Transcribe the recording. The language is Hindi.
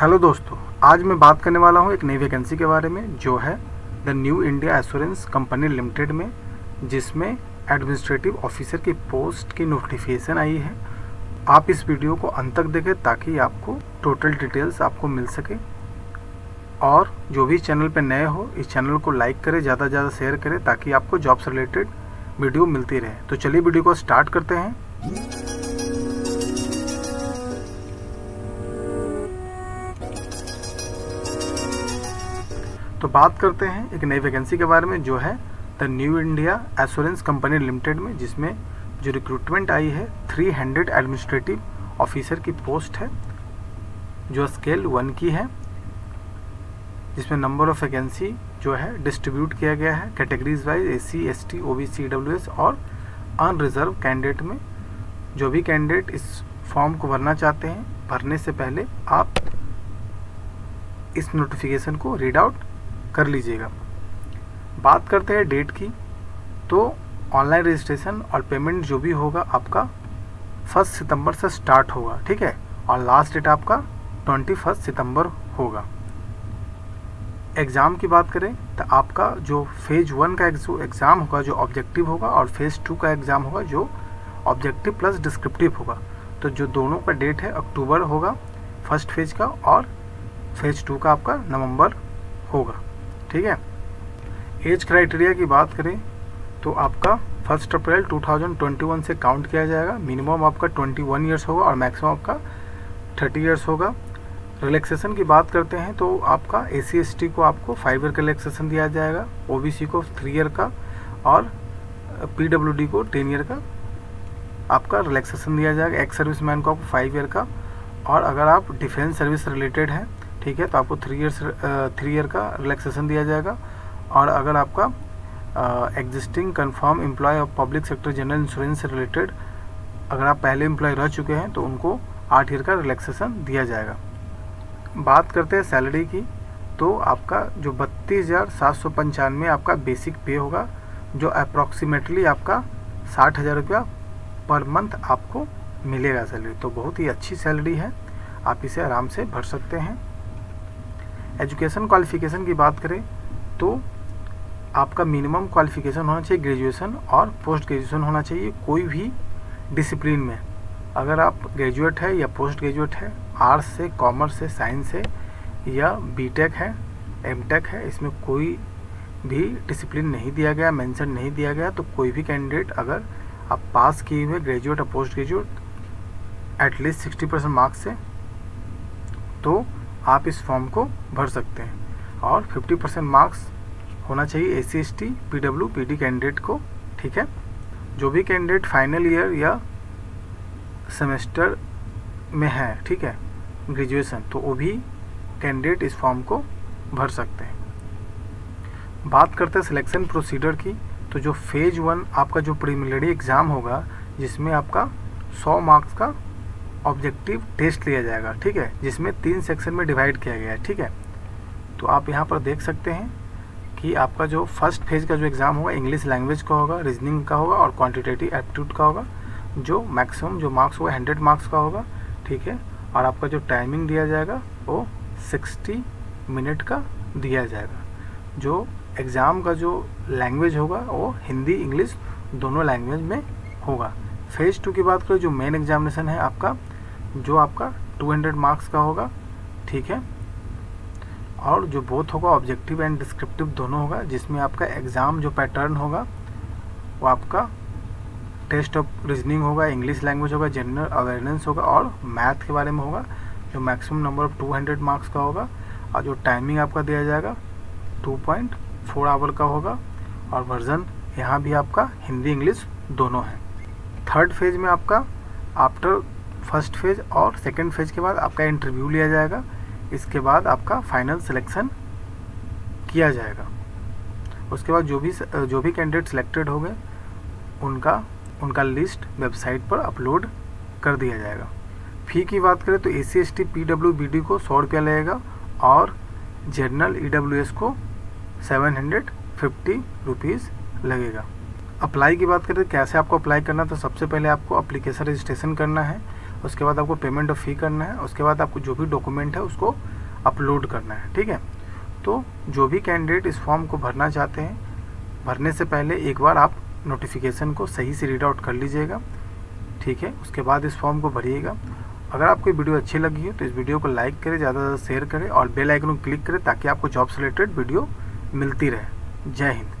हेलो दोस्तों, आज मैं बात करने वाला हूं एक नई वैकेंसी के बारे में जो है the new India assurance company limited में, जिसमें एडमिनिस्ट्रेटिव ऑफिसर की पोस्ट की नोटिफिकेशन आई है। आप इस वीडियो को अंत तक देखें ताकि आपको टोटल डिटेल्स आपको मिल सके। और जो भी चैनल पर नए हो, इस चैनल को लाइक करें, ज़्यादा से ज़्यादा शेयर करें ताकि आपको जॉब से रिलेटेड वीडियो मिलती रहे। तो चलिए वीडियो को स्टार्ट करते हैं। तो बात करते हैं एक नई वैकेंसी के बारे में जो है the new India assurance company limited में, जिसमें जो रिक्रूटमेंट आई है 300 एडमिनिस्ट्रेटिव ऑफिसर की पोस्ट है जो स्केल 1 की है, जिसमें नंबर ऑफ वैकेंसी जो है डिस्ट्रीब्यूट किया गया है categories wise SC ST OBC EWS और अनरिजर्व कैंडिडेट में। जो भी कैंडिडेट इस फॉर्म को भरना चाहते हैं, भरने से पहले आप इस नोटिफिकेशन को रीड आउट कर लीजिएगा। बात करते हैं डेट की, तो ऑनलाइन रजिस्ट्रेशन और पेमेंट जो भी होगा आपका 1 सितंबर से स्टार्ट होगा, ठीक है। और लास्ट डेट आपका 21 सितंबर होगा। एग्ज़ाम की बात करें तो आपका जो फेज 1 का एग्ज़ाम होगा जो ऑब्जेक्टिव होगा, और फेज 2 का एग्ज़ाम होगा जो ऑब्जेक्टिव प्लस डिस्क्रिप्टिव होगा। तो जो दोनों का डेट है अक्टूबर होगा फर्स्ट फेज का, और फेज 2 का आपका नवंबर होगा, ठीक है। एज क्राइटेरिया की बात करें तो आपका 1 अप्रैल 2021 से काउंट किया जाएगा। मिनिमम आपका 21 ईयर्स होगा और मैक्सिमम आपका 30 ईयर्स होगा। रिलैक्सेशन की बात करते हैं तो आपका SC ST को आपको 5 ईयर का रिलैक्सेशन दिया जाएगा, OBC को 3 ईयर का और PWD को 10 ईयर का आपका रिलैक्सेशन दिया जाएगा। एक्स सर्विसमैन को आपको 5 ईयर का, और अगर आप डिफेंस सर्विस रिलेटेड हैं, ठीक है, तो आपको 3 ईयर का रिलैक्सेशन दिया जाएगा। और अगर आपका existing confirm employ of public sector general insurance से रिलेटेड अगर आप पहले एम्प्लॉय रह चुके हैं तो उनको 8 ईयर का रिलैक्सेशन दिया जाएगा। बात करते हैं सैलरी की, तो आपका जो 32,795 आपका बेसिक पे होगा, जो अप्रॉक्सीमेटली आपका 60,000 रुपया पर मंथ आपको मिलेगा सैलरी। तो बहुत ही अच्छी सैलरी है, आप इसे आराम से भर सकते हैं। एजुकेशन क्वालिफ़िकेशन की बात करें तो आपका मिनिमम क्वालिफ़िकेशन होना चाहिए ग्रेजुएशन और पोस्ट ग्रेजुएशन होना चाहिए कोई भी डिसिप्लिन में। अगर आप ग्रेजुएट है या पोस्ट ग्रेजुएट है, आर्ट्स से, कॉमर्स से, साइंस से या बीटेक है, एमटेक है, इसमें कोई भी डिसिप्लिन नहीं दिया गया, मेंशन नहीं दिया गया। तो कोई भी कैंडिडेट अगर आप पास किए हुए ग्रेजुएट और पोस्ट ग्रेजुएट एटलीस्ट 60% मार्क्स से, तो आप इस फॉर्म को भर सकते हैं। और 50% मार्क्स होना चाहिए SC ST PWD कैंडिडेट को, ठीक है। जो भी कैंडिडेट फाइनल ईयर या सेमेस्टर में है, ठीक है, ग्रेजुएशन, तो वो भी कैंडिडेट इस फॉर्म को भर सकते हैं। बात करते हैं सिलेक्शन प्रोसीडर की, तो जो फेज 1 आपका जो प्रीलिमिनरी एग्ज़ाम होगा जिसमें आपका 100 मार्क्स का ऑब्जेक्टिव टेस्ट लिया जाएगा, ठीक है, जिसमें 3 सेक्शन में डिवाइड किया गया है, ठीक है। तो आप यहाँ पर देख सकते हैं कि आपका जो फर्स्ट फेज का जो एग्ज़ाम होगा इंग्लिश लैंग्वेज का होगा, रीजनिंग का होगा और क्वांटिटेटिव एप्टीट्यूड का होगा, जो मैक्सिमम जो मार्क्स होगा 100 मार्क्स का होगा, ठीक है। और आपका जो टाइमिंग दिया जाएगा वो 60 मिनट का दिया जाएगा। जो एग्ज़ाम का जो लैंग्वेज होगा वो हिंदी इंग्लिश दोनों लैंग्वेज में होगा। फेज 2 की बात करें, जो मेन एग्जामिनेशन है आपका, जो आपका 200 मार्क्स का होगा, ठीक है। और जो बोथ होगा ऑब्जेक्टिव एंड डिस्क्रिप्टिव दोनों होगा, जिसमें आपका एग्ज़ाम जो पैटर्न होगा वो आपका टेस्ट ऑफ रीजनिंग होगा, इंग्लिश लैंग्वेज होगा, जनरल अवेयरनेस होगा और मैथ के बारे में होगा, जो मैक्सिमम नंबर ऑफ 200 मार्क्स का होगा। और जो टाइमिंग आपका दिया जाएगा 2.4 आवर का होगा। और वर्जन यहाँ भी आपका हिंदी इंग्लिश दोनों है। थर्ड फेज में आपका आफ्टर फर्स्ट फेज और सेकंड फेज के बाद आपका इंटरव्यू लिया जाएगा, इसके बाद आपका फाइनल सिलेक्शन किया जाएगा। उसके बाद जो भी कैंडिडेट सिलेक्टेड हो गए उनका लिस्ट वेबसाइट पर अपलोड कर दिया जाएगा। फ़ी की बात करें तो SC ST PWD को 100 रुपया लगेगा और जनरल EWS को 750 रुपीज़ लगेगा। अप्लाई की बात करें कैसे आपको अप्लाई करना, तो सबसे पहले आपको एप्लीकेशन रजिस्ट्रेशन करना है। उसके बाद आपको पेमेंट ऑफ फी करना है, उसके बाद आपको जो भी डॉक्यूमेंट है उसको अपलोड करना है। ठीक है, तो जो भी कैंडिडेट इस फॉर्म को भरना चाहते हैं, भरने से पहले एक बार आप नोटिफिकेशन को सही से रीड आउट कर लीजिएगा। ठीक है, उसके बाद इस फॉर्म को भरिएगा। अगर आपको वीडियो अच्छी लगी हो तो इस वीडियो को लाइक करें, ज़्यादा से ज़्यादा शेयर करें और बेल आइकन को क्लिक करें ताकि आपको जॉब रिलेटेड वीडियो मिलती रहे। जय हिंद।